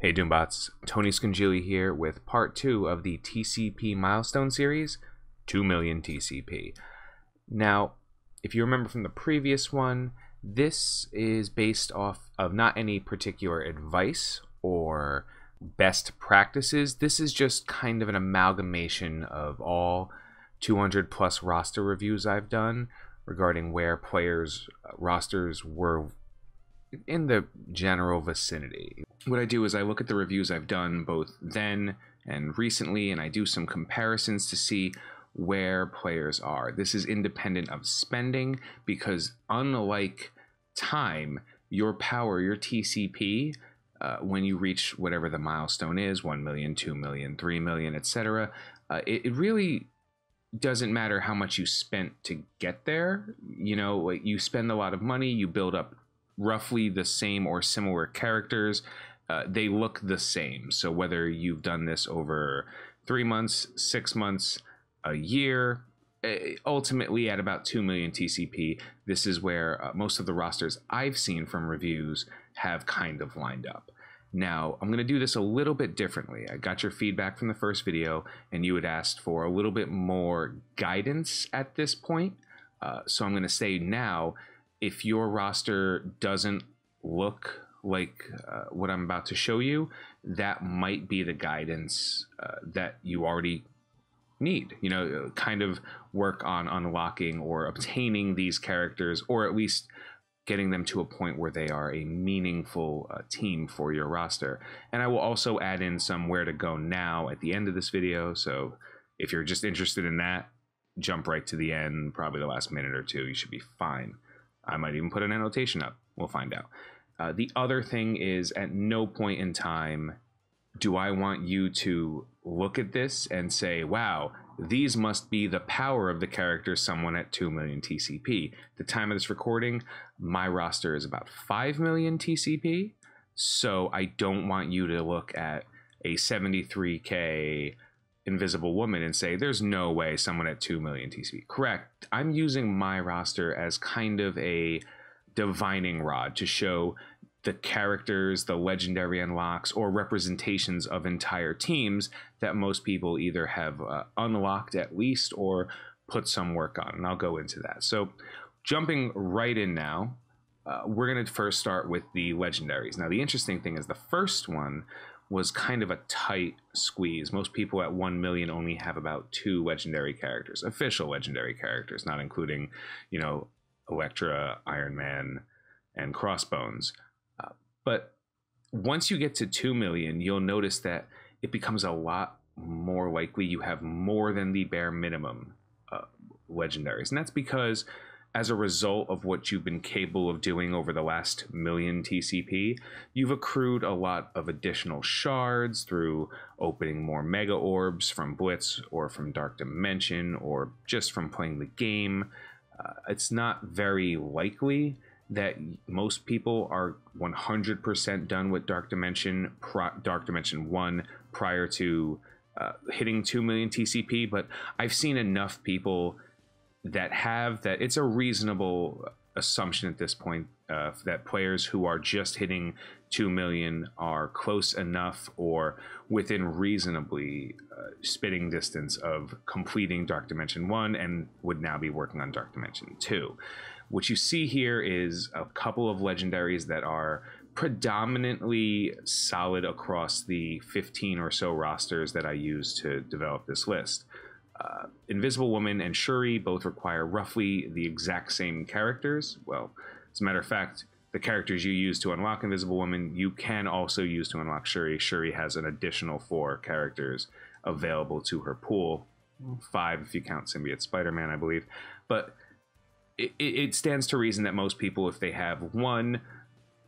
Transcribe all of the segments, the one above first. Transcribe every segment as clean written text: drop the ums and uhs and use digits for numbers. Hey Doombots, Tony Scungili here with part 2 of the TCP milestone series, 2 million TCP. Now, if you remember from the previous one, this is based off of not any particular advice or best practices. This is just kind of an amalgamation of all 200 plus roster reviews I've done regarding where players' rosters were in the general vicinity. What I do is I look at the reviews I've done both then and recently, and I do some comparisons to see where players are. This is independent of spending because, unlike time, your power, your TCP, when you reach whatever the milestone is, 1 million, 2 million, 3 million, etc., it really doesn't matter how much you spent to get there. You know, like, you spend a lot of money, you build up roughly the same or similar characters, they look the same. So whether you've done this over 3 months, 6 months, a year, ultimately at about 2 million TCP, this is where most of the rosters I've seen from reviews have kind of lined up. Now, I'm going to do this a little bit differently. I got your feedback from the first video, and you had asked for a little bit more guidance at this point. So I'm going to say now, if your roster doesn't look like what I'm about to show you, that might be the guidance that you already need. You know, kind of work on unlocking or obtaining these characters, or at least getting them to a point where they are a meaningful team for your roster. And I will also add in some where to go now at the end of this video. So if you're just interested in that, jump right to the end, probably the last minute or two, you should be fine. I might even put an annotation up. We'll find out. The other thing is, at no point in time do I want you to look at this and say, wow, these must be the power of the character someone at 2 million TCP. At the time of this recording, my roster is about 5 million TCP, so I don't want you to look at a 73K Invisible Woman and say, there's no way someone at 2 million TCP. Correct. I'm using my roster as kind of a divining rod to show the characters, the legendary unlocks, or representations of entire teams that most people either have unlocked at least or put some work on. And I'll go into that. So jumping right in now, we're going to first start with the legendaries. Now, the interesting thing is the first one was kind of a tight squeeze. Most people at 1 million only have about 2 legendary characters, official legendary characters, not including, you know, Elektra, Iron Man, and Crossbones. But once you get to 2 million, you'll notice that it becomes a lot more likely you have more than the bare minimum legendaries. And that's because, as a result of what you've been capable of doing over the last million TCP, you've accrued a lot of additional shards through opening more mega orbs from Blitz or from Dark Dimension or just from playing the game. It's not very likely that most people are 100% done with Dark Dimension 1 prior to hitting 2 million TCP, but I've seen enough people that it's a reasonable assumption at this point that players who are just hitting 2 million are close enough or within reasonably spitting distance of completing Dark Dimension 1 and would now be working on Dark Dimension 2. What you see here is a couple of legendaries that are predominantly solid across the 15 or so rosters that I use to develop this list. Invisible Woman and Shuri both require roughly the exact same characters. Well, as a matter of fact, the characters you use to unlock Invisible Woman, you can also use to unlock Shuri. Shuri has an additional 4 characters available to her pool. 5 if you count Symbiote Spider-Man, I believe. But it stands to reason that most people, if they have one,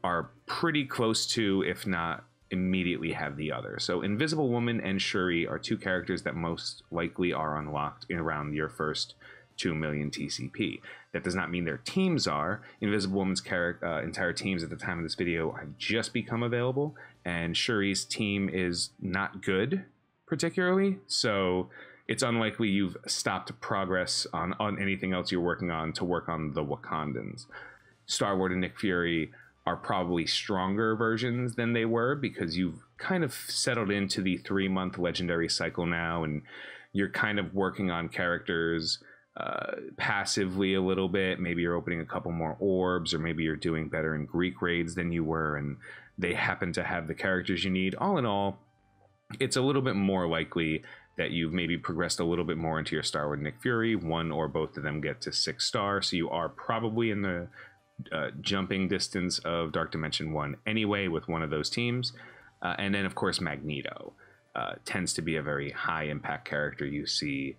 are pretty close to, if not immediately have the other. So Invisible Woman and Shuri are 2 characters that most likely are unlocked in around your first 2 million TCP. That does not mean their teams are. Invisible Woman's entire teams at the time of this video have just become available, and Shuri's team is not good, particularly, so it's unlikely you've stopped progress on anything else you're working on to work on the Wakandans. Star-Lord and Nick Fury are probably stronger versions than they were, because you've kind of settled into the 3-month legendary cycle now, and you're kind of working on characters passively a little bit. Maybe you're opening a couple more orbs, or maybe you're doing better in Greek raids than you were, and they happen to have the characters you need. All in all, it's a little bit more likely that you've maybe progressed a little bit more into your Star-Lord, Nick Fury. One or both of them get to 6-star, so you are probably in the jumping distance of Dark Dimension 1 anyway with one of those teams. And then, of course, Magneto tends to be a very high-impact character you see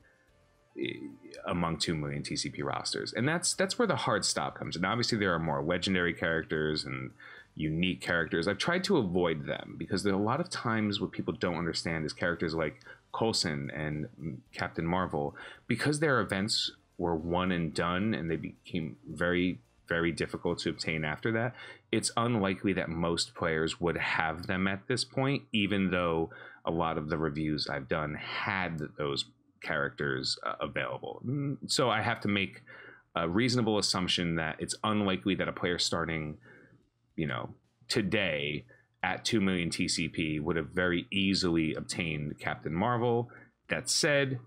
among 2 million TCP rosters. And that's where the hard stop comes. And obviously there are more legendary characters and unique characters. I've tried to avoid them because there are a lot of times what people don't understand is characters like Coulson and Captain Marvel, because their events were one and done and they became very, very difficult to obtain after that, it's unlikely that most players would have them at this point, even though a lot of the reviews I've done had those characters available. So I have to make a reasonable assumption that it's unlikely that a player starting, you know, today at 2 million TCP would have very easily obtained Captain Marvel. That said,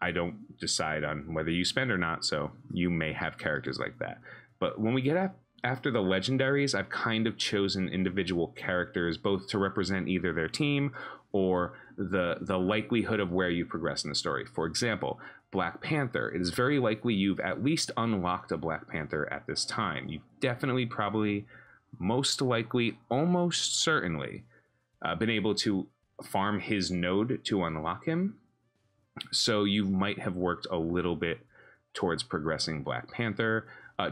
I don't decide on whether you spend or not, so you may have characters like that. But when we get after the legendaries, I've kind of chosen individual characters both to represent either their team or the likelihood of where you progress in the story. For example, Black Panther. It is very likely you've at least unlocked a Black Panther at this time. You've definitely, probably, most likely, almost certainly been able to farm his node to unlock him. So you might have worked a little bit towards progressing Black Panther.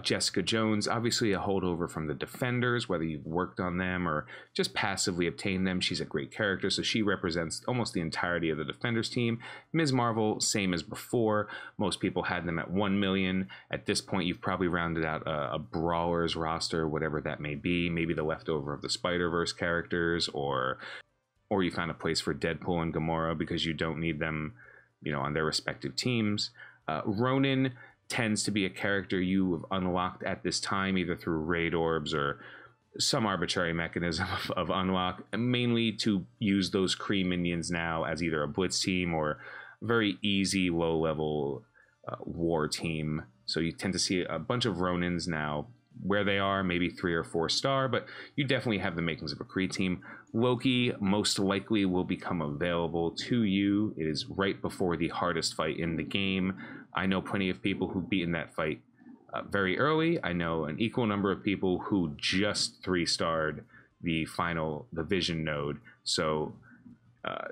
Jessica Jones, obviously a holdover from the Defenders, whether you've worked on them or just passively obtained them. She's a great character, so she represents almost the entirety of the Defenders team. Ms. Marvel, same as before. Most people had them at 1 million. At this point, you've probably rounded out a Brawlers roster, whatever that may be. Maybe the leftover of the Spider-Verse characters, or you found a place for Deadpool and Gamora because you don't need them, you know, on their respective teams. Ronan tends to be a character you have unlocked at this time, either through raid orbs or some arbitrary mechanism of unlock, mainly to use those Kree minions now as either a blitz team or very easy low-level war team. So you tend to see a bunch of Ronins now. Where they are, maybe 3 or 4-star, but you definitely have the makings of a Kree team. Loki most likely will become available to you. It is right before the hardest fight in the game. I know plenty of people who've beaten that fight very early. I know an equal number of people who just 3-starred the Vision node. So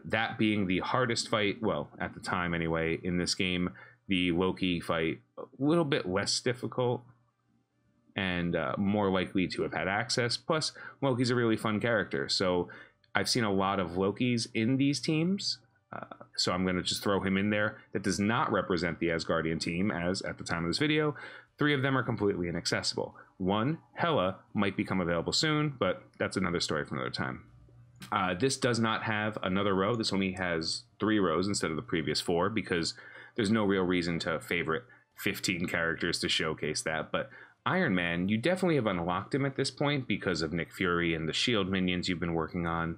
that being the hardest fight, well, at the time anyway, in this game, the Loki fight, a little bit less difficult, and more likely to have had access. Plus, Loki's a really fun character. So I've seen a lot of Lokis in these teams. So I'm going to just throw him in there. That does not represent the Asgardian team, as at the time of this video. 3 of them are completely inaccessible. 1, Hela, might become available soon, but that's another story for another time. This does not have another row. This only has 3 rows instead of the previous 4, because there's no real reason to favorite 15 characters to showcase that. But Iron Man, you definitely have unlocked him at this point because of Nick Fury and the shield minions you've been working on,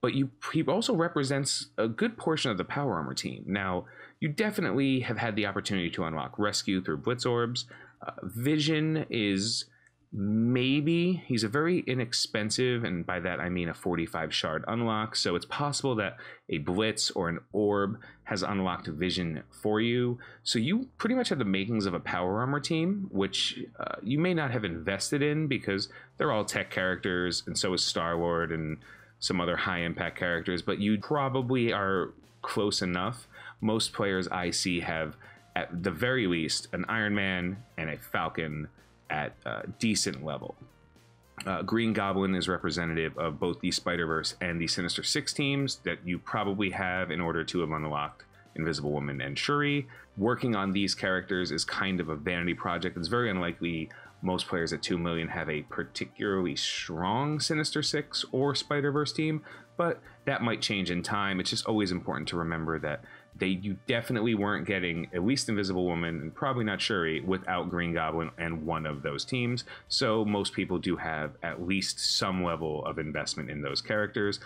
but he also represents a good portion of the power armor team. Now, you definitely have had the opportunity to unlock Rescue through blitz orbs. Vision is maybe, he's a very inexpensive, and by that I mean a 45 shard unlock, so it's possible that a blitz or an orb has unlocked Vision for you. So you pretty much have the makings of a power armor team, which you may not have invested in because they're all tech characters, and so is Star-Lord and some other high impact characters, but you probably are close enough. Most players I see have, at the very least, an Iron Man and a Falcon at a decent level. Green Goblin is representative of both the Spider-Verse and the Sinister Six teams that you probably have in order to have unlocked Invisible Woman and Shuri. Working on these characters is kind of a vanity project. It's very unlikely most players at 2 million have a particularly strong Sinister Six or Spider-Verse team, but that might change in time. It's just always important to remember that you definitely weren't getting at least Invisible Woman and probably not Shuri without Green Goblin and one of those teams. So most people do have at least some level of investment in those characters.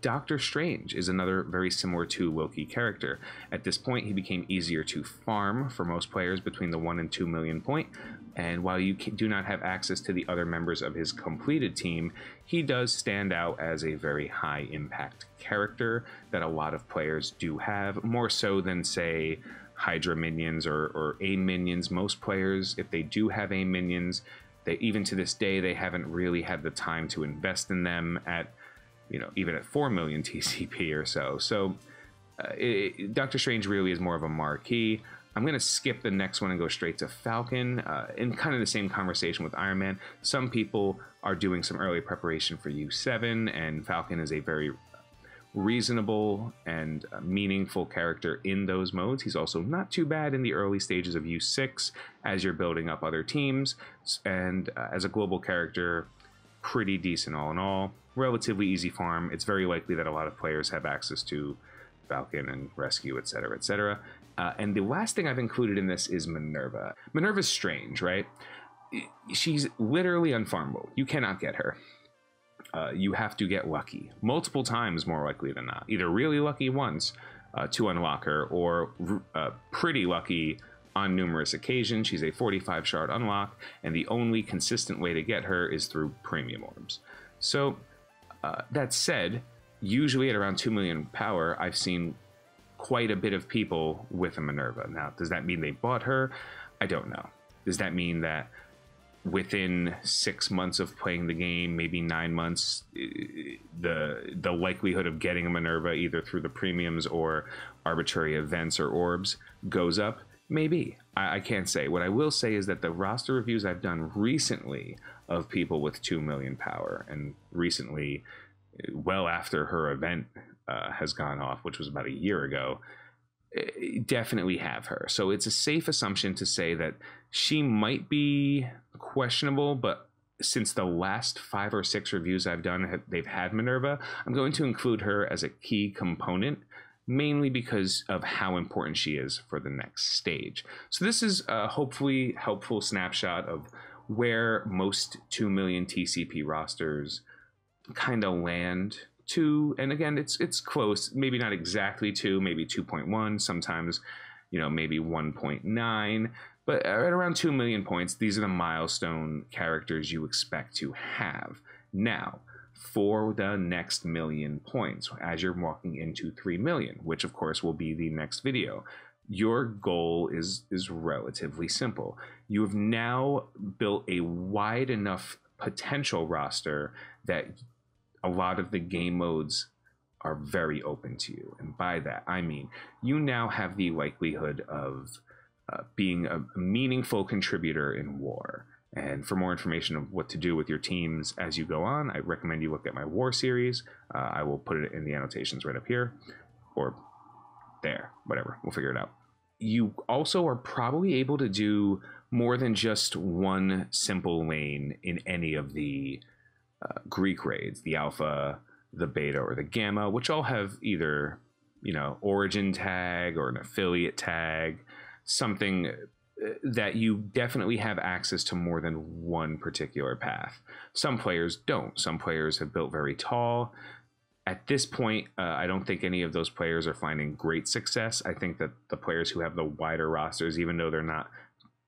Doctor Strange is another very similar to Loki character. At this point, he became easier to farm for most players between the 1 and 2 million point. And while you do not have access to the other members of his completed team, he does stand out as a very high impact character that a lot of players do have, more so than, say, Hydra minions or AIM minions. Most players, if they do have AIM minions, they, even to this day, they haven't really had the time to invest in them at, you know, even at 4 million TCP or so. So Doctor Strange really is more of a marquee. I'm going to skip the next one and go straight to Falcon. In kind of the same conversation with Iron Man, some people are doing some early preparation for U7, and Falcon is a very reasonable and meaningful character in those modes. He's also not too bad in the early stages of U6 as you're building up other teams, and as a global character, pretty decent all in all. Relatively easy farm. It's very likely that a lot of players have access to Falcon and Rescue, etc., etc. And the last thing I've included in this is Minerva. Minerva's strange, right? She's literally unfarmable. You cannot get her. You have to get lucky. Multiple times more likely than not. Either really lucky once to unlock her, or pretty lucky on numerous occasions. She's a 45 shard unlock, and the only consistent way to get her is through premium orbs. So, that said, usually at around 2 million power, I've seen quite a bit of people with a Minerva. Now, does that mean they bought her? I don't know. Does that mean that within 6 months of playing the game, maybe 9 months, the likelihood of getting a Minerva either through the premiums or arbitrary events or orbs goes up? Maybe. I can't say. What I will say is that the roster reviews I've done recently of people with 2 million power, and recently, well after her event has gone off, which was about a year ago, definitely have her. So it's a safe assumption to say that she might be questionable, but since the last 5 or 6 reviews I've done, they've had Minerva, I'm going to include her as a key component, mainly because of how important she is for the next stage. So this is a hopefully helpful snapshot of where most 2 million TCP rosters kind of land to, and again, it's close, maybe not exactly 2, maybe 2.1, sometimes, you know, maybe 1.9, but at around 2 million points, these are the milestone characters you expect to have. Now, for the next million points, as you're walking into 3 million, which of course will be the next video, your goal is relatively simple. You have now built a wide enough potential roster that a lot of the game modes are very open to you. And by that, I mean, you now have the likelihood of being a meaningful contributor in war. And for more information of what to do with your teams as you go on, I recommend you look at my war series. I will put it in the annotations right up here or there, whatever, we'll figure it out. You also are probably able to do more than just one simple lane in any of the Greek raids, the alpha, the beta, or the gamma, which all have either, you know, origin tag or an affiliate tag, something that you definitely have access to more than one particular path. Some players don't. Some players have built very tall. At this point, I don't think any of those players are finding great success. I think that the players who have the wider rosters, even though they're not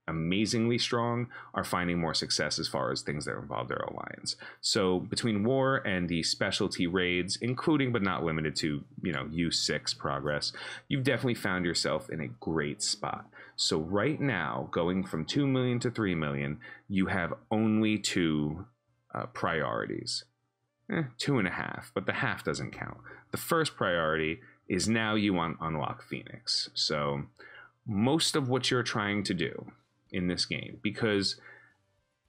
amazingly strong, are finding more success as far as things that involve their alliance. So between war and the specialty raids, including but not limited to, you know, U6 progress, you've definitely found yourself in a great spot. So right now, going from 2 million to 3 million, you have only 2 priorities. 2.5, but the half doesn't count. The first priority is now you want to unlock Phoenix. So most of what you're trying to do in this game, because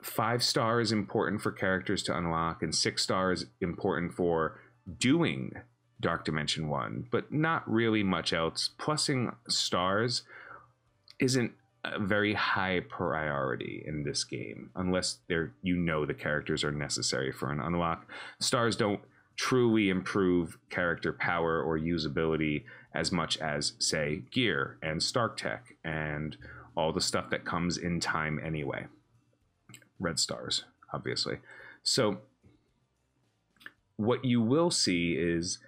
5-star is important for characters to unlock, and 6-star is important for doing Dark Dimension 1, but not really much else. Plussing stars isn't a very high priority in this game, unless they're, you know, the characters are necessary for an unlock. Stars don't truly improve character power or usability as much as, say, gear and Stark tech and all the stuff that comes in time anyway. Red stars, obviously. So what you will see is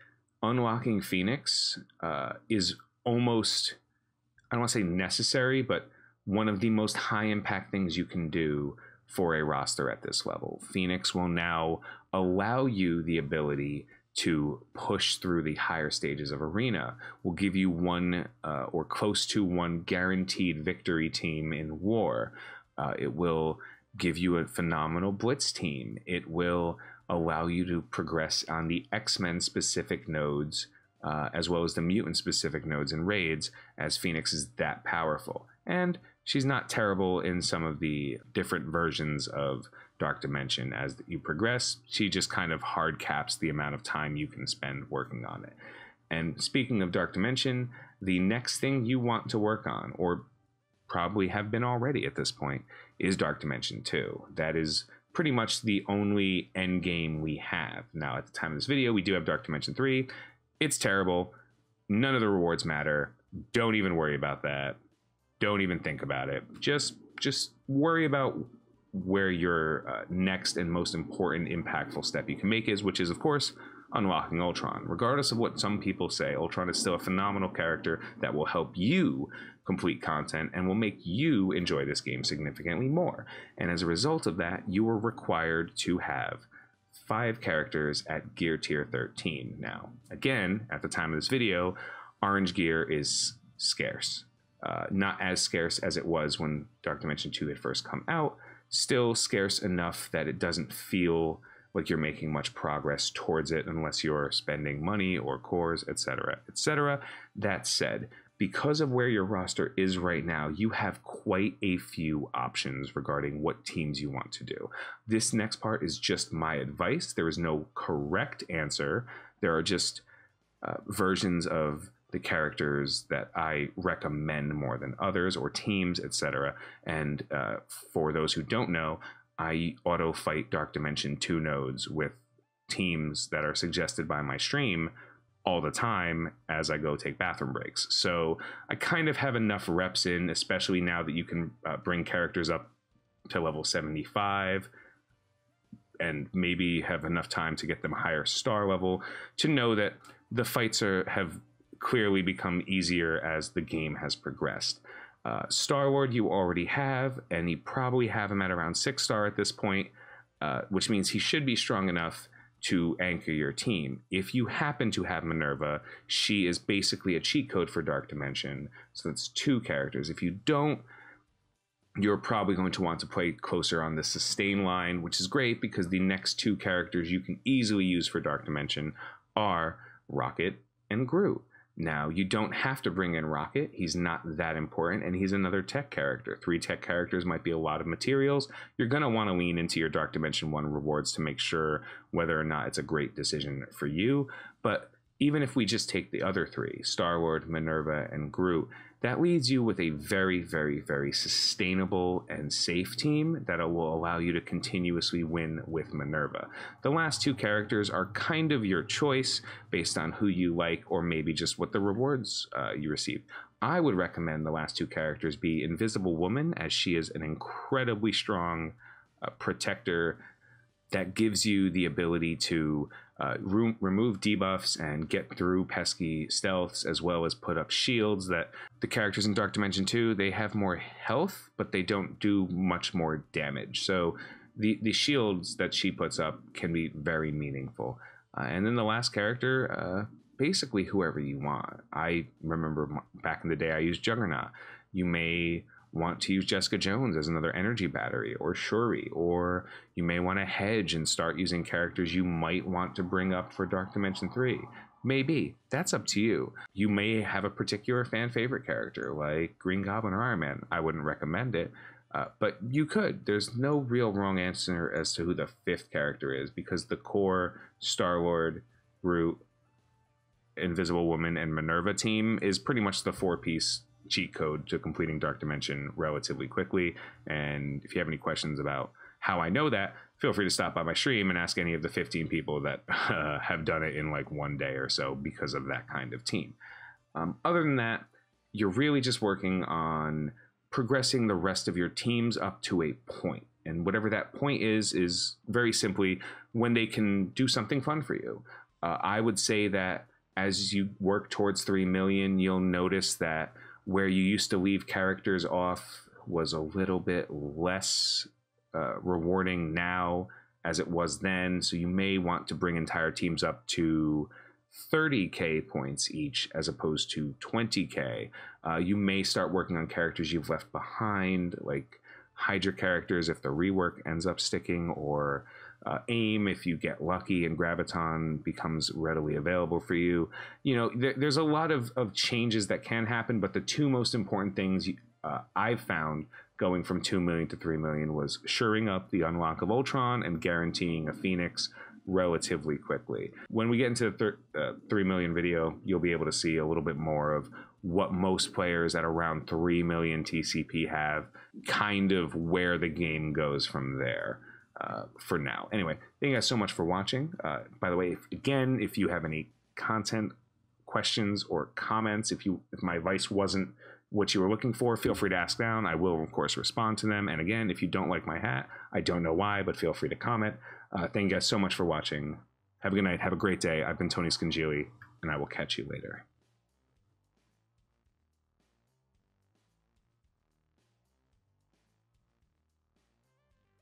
unlocking Phoenix is almost, I don't want to say necessary, but one of the most high impact things you can do for a roster at this level. Phoenix will now allow you the ability to push through the higher stages of Arena. Will give you one or close to one guaranteed victory team in war. It will give you a phenomenal blitz team. It will allow you to progress on the X-Men specific nodes as well as the mutant specific nodes and raids, as Phoenix is that powerful. And she's not terrible in some of the different versions of Dark Dimension. As you progress, she just kind of hard caps the amount of time you can spend working on it. And speaking of Dark Dimension, the next thing you want to work on, or probably have been already at this point, is Dark Dimension 2. That is pretty much the only end game we have. Now, at the time of this video, we do have Dark Dimension 3. It's terrible. None of the rewards matter. Don't even worry about that. Don't even think about it. Just worry about where your next and most important impactful step you can make is, which is, of course, unlocking Ultron. Regardless of what some people say, Ultron is still a phenomenal character that will help you complete content and will make you enjoy this game significantly more. And as a result of that, you are required to have 5 characters at gear tier 13 now. Again, at the time of this video, orange gear is scarce. Not as scarce as it was when Dark Dimension 2 had first come out, still scarce enough that it doesn't feel like you're making much progress towards it unless you're spending money or cores, etc., etc. That said, because of where your roster is right now, you have quite a few options regarding what teams you want to do. This next part is just my advice. There is no correct answer. There are just versions of the characters that I recommend more than others, or teams, etc. And for those who don't know, I auto fight Dark Dimension 2 nodes with teams that are suggested by my stream all the time as I go take bathroom breaks. So I kind of have enough reps in, especially now that you can bring characters up to level 75 and maybe have enough time to get them higher star level, to know that the fights have clearly become easier as the game has progressed. Star-Lord you already have, and you probably have him at around 6-star at this point, which means he should be strong enough to anchor your team. If you happen to have Minerva, she is basically a cheat code for Dark Dimension, so that's 2 characters. If you don't, you're probably going to want to play closer on the sustain line, which is great because the next 2 characters you can easily use for Dark Dimension are Rocket and Groot. Now, you don't have to bring in Rocket. He's not that important, and he's another tech character. 3 tech characters might be a lot of materials. You're going to want to lean into your Dark Dimension 1 rewards to make sure whether or not it's a great decision for you. But even if we just take the other 3, Star-Lord, Minerva, and Groot, that leaves you with a very, very, very sustainable and safe team that will allow you to continuously win with Minerva. The last 2 characters are kind of your choice based on who you like, or maybe just what the rewards you receive. I would recommend the last 2 characters be Invisible Woman, as she is an incredibly strong protector that gives you the ability to remove debuffs and get through pesky stealths, as well as put up shields. That the characters in Dark Dimension 2, they have more health, but they don't do much more damage. So the shields that she puts up can be very meaningful. And then the last character, basically whoever you want. I remember back in the day I used Juggernaut. You may want to use Jessica Jones as another energy battery, or Shuri, or you may want to hedge and start using characters you might want to bring up for Dark Dimension 3. Maybe. That's up to you. You may have a particular fan favorite character like Green Goblin or Iron Man. I wouldn't recommend it, but you could. There's no real wrong answer as to who the 5th character is, because the core Star-Lord, Groot, Invisible Woman, and Minerva team is pretty much the 4-piece cheat code to completing Dark Dimension relatively quickly. And if you have any questions about How I know that, feel free to stop by my stream and ask any of the 15 people that have done it in like one day or so because of that kind of team. Other than that, you're really just working on progressing the rest of your teams up to a point. And whatever that point is very simply when they can do something fun for you. I would say that as you work towards 3 million, you'll notice that where you used to leave characters off was a little bit less rewarding now as it was then. So you may want to bring entire teams up to 30K points each as opposed to 20K. You may start working on characters you've left behind, like Hydra characters if the rework ends up sticking, or AIM if you get lucky and Graviton becomes readily available for you. You know, there's a lot of changes that can happen, but the two most important things I've found going from 2 million to 3 million was shoring up the unlock of Ultron and guaranteeing a Phoenix relatively quickly. When we get into the 3 million video, you'll be able to see a little bit more of what most players at around 3 million TCP have, kind of where the game goes from there for now. Anyway, thank you guys so much for watching. By the way, if you have any content questions or comments, if my advice wasn't what you were looking for, feel free to ask down. I will, of course, respond to them. And again, if you don't like my hat, I don't know why, but feel free to comment. Thank you guys so much for watching. Have a good night. Have a great day. I've been Tony Scungili, and I will catch you later.